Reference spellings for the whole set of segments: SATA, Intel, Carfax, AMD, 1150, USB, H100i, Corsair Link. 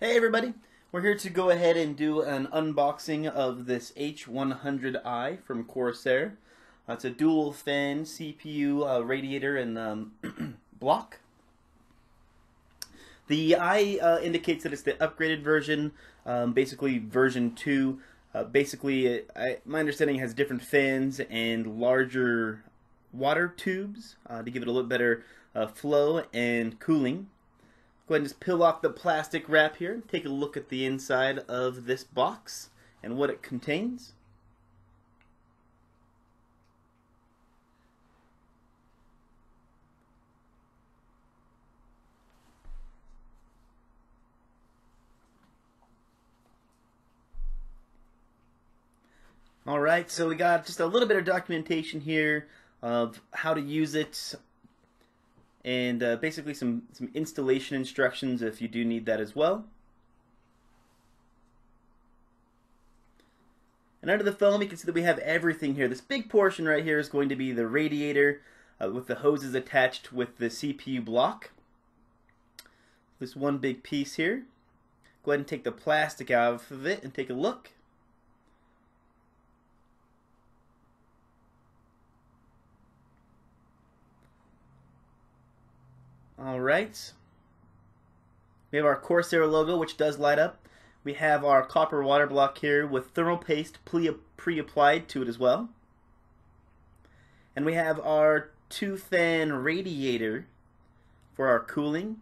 Hey everybody, we're here to go ahead and do an unboxing of this H100i from Corsair. It's a dual fan CPU radiator and block. The i indicates that it's the upgraded version, basically version 2. My understanding has different fans and larger water tubes to give it a little better flow and cooling. Go ahead and just peel off the plastic wrap here and take a look at the inside of this box and what it contains. Alright, so we got just a little bit of documentation here of how to use it, and basically some installation instructions if you do need that as well. And under the foam you can see that we have everything here. This big portion right here is going to be the radiator with the hoses attached with the CPU block. This one big piece here. Go ahead and take the plastic out of it and take a look. Alright, we have our Corsair logo, which does light up. We have our copper water block here with thermal paste pre-applied to it as well. And we have our two-fan radiator for our cooling.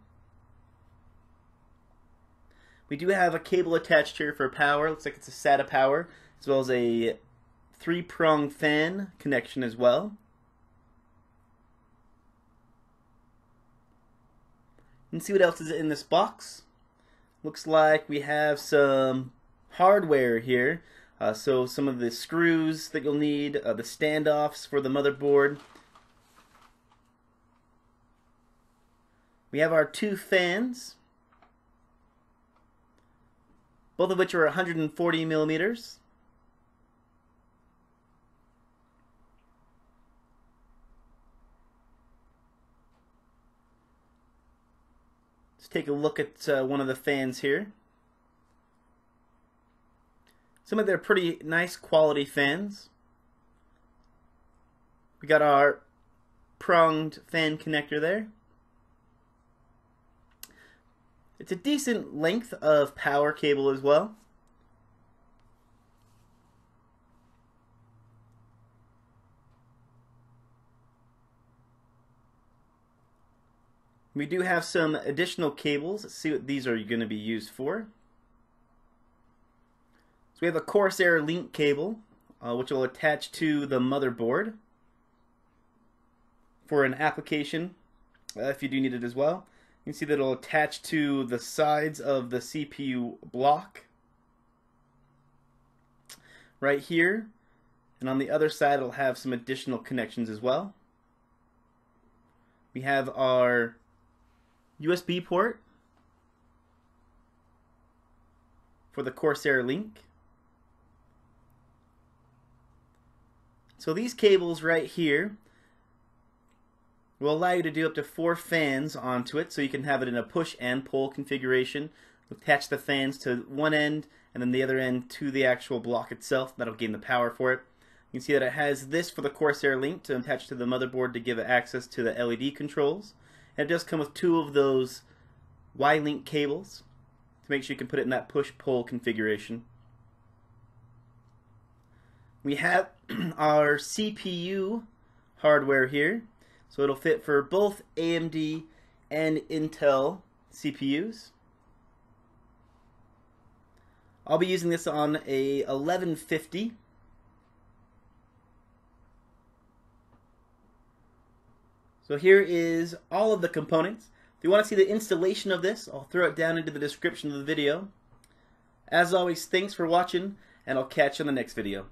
We do have a cable attached here for power. Looks like it's a SATA power, as well as a three-prong fan connection as well. And see what else is in this box. Looks like we have some hardware here, so some of the screws that you'll need, the standoffs for the motherboard. We have our two fans, both of which are 140 millimeters. Take a look at one of the fans here. Some of their pretty nice quality fans. We got our pronged fan connector there. It's a decent length of power cable as well. We do have some additional cables. Let's see what these are going to be used for. So we have a Corsair Link cable, which will attach to the motherboard for an application, if you do need it as well. You can see that it'll attach to the sides of the CPU block right here, and on the other side it'll have some additional connections as well. We have our USB port for the Corsair Link. So these cables right here will allow you to do up to 4 fans onto it, so you can have it in a push and pull configuration. Attach the fans to one end and then the other end to the actual block itself. That'll gain the power for it. You can see that it has this for the Corsair Link to attach to the motherboard to give it access to the LED controls. And it does come with 2 of those Y-Link cables to make sure you can put it in that push-pull configuration. We have our CPU hardware here, so it'll fit for both AMD and Intel CPUs. I'll be using this on a 1150. So here is all of the components. If you want to see the installation of this, I'll throw it down into the description of the video. As always, thanks for watching, and I'll catch you on the next video.